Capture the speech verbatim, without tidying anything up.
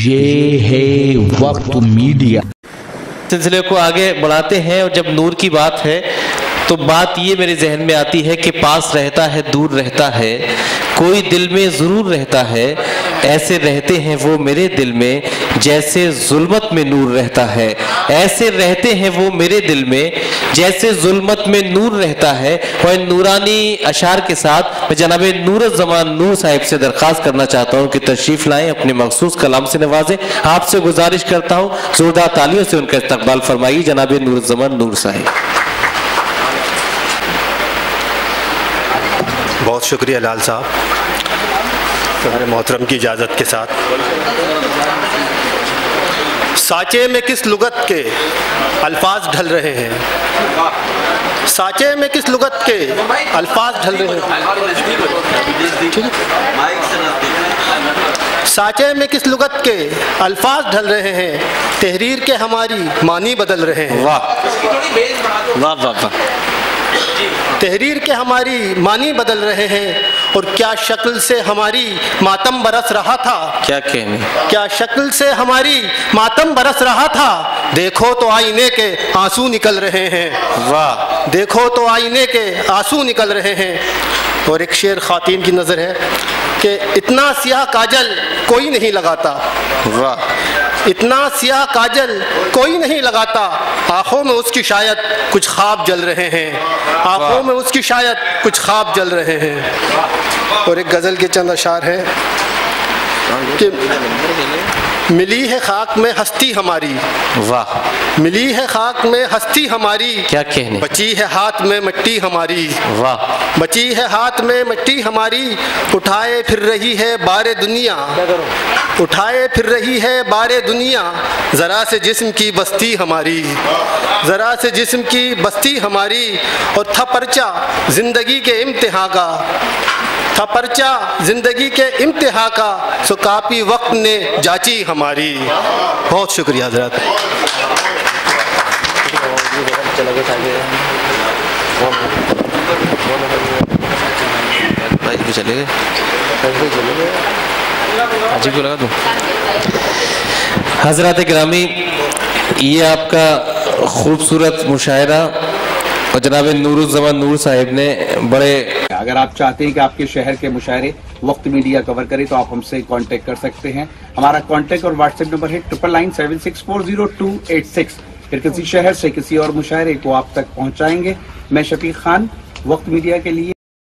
ये है वक्त मीडिया। सिलसिले को आगे बढ़ाते हैं और जब नूर की बात है तो बात ये मेरे जहन में आती है कि पास रहता है दूर रहता है, कोई दिल में ज़रूर रहता है, ऐसे रहते हैं वो मेरे दिल में जैसे जुल्मत में नूर रहता है। ऐसे रहते हैं वो मेरे दिल में जैसे जुल्मत में नूर रहता है। और नूरानी अशार के साथ मैं जनाब नूर-उल-जमान नूर साहिब से दरख्वास्त करना चाहता हूँ कि तशरीफ़ लाएँ, अपने मखसूस कलाम से नवाजें। आपसे गुजारिश करता हूँ जोरदार तालियों से उनका इस्तकबाल फरमाइए जनाब नूर-उल-जमान नूर साहिब। बहुत शुक्रिया लाल साहब, तुम्हारे मोहतरम की इजाज़त के साथ। साँचे में किस लुगत के अल्फाज ढल रहे हैं, साँचे में किस लुगत के अल्फाज ढल रहे हैं, साँचे में किस लुगत के अल्फाज ढल रहे हैं, तहरीर के हमारी मानी बदल रहे हैं। वाह वाह वाह, तहरीर के हमारी मानी बदल रहे हैं। और क्या शक्ल से हमारी मातम बरस रहा था, क्या कहने, क्या शक्ल से हमारी मातम बरस रहा था, देखो तो आईने के आंसू निकल रहे हैं। वाह, देखो तो आईने के आंसू निकल रहे हैं। और एक शेर खातिन की नज़र है कि इतना सियाह काजल कोई नहीं लगाता। वाह, इतना सियाह काजल कोई नहीं लगाता, आँखों में उसकी शायद कुछ ख्वाब जल रहे हैं, आँखों में उसकी शायद कुछ ख्वाब जल रहे हैं। और एक गज़ल के चंद अशार हैं कि मिली है खाक में हस्ती हमारी। वाह, मिली है खाक में हस्ती हमारी, क्या कहने, बची है हाथ में मिट्टी हमारी। वाह, बची है हाथ में मिट्टी हमारी, उठाए फिर रही है बारे दुनिया, उठाए फिर रही है बारे दुनिया, ज़रा से जिस्म की बस्ती हमारी, ज़रा से जिस्म की बस्ती हमारी। और था पर्चा जिंदगी के इम्तिहान का, था पर्चा जिंदगी के इम्तिहान का, सो काफ़ी वक्त ने जांची हमारी। बहुत शुक्रिया हजरत। हजरत ग्रामी, ये आपका खूबसूरत मुशायरा और जनाब नूर-उल-जमान नूर साहिब ने बड़े। अगर आप चाहते हैं कि आपके शहर के मुशायरे वक्त मीडिया कवर करे तो आप हमसे कांटेक्ट कर सकते हैं। हमारा कांटेक्ट और व्हाट्सएप नंबर है triple nine seven six four zero two eight six. फिर किसी शहर से किसी और मुशायरे को आप तक पहुंचाएंगे। मैं शफीक खान, वक्त मीडिया के लिए।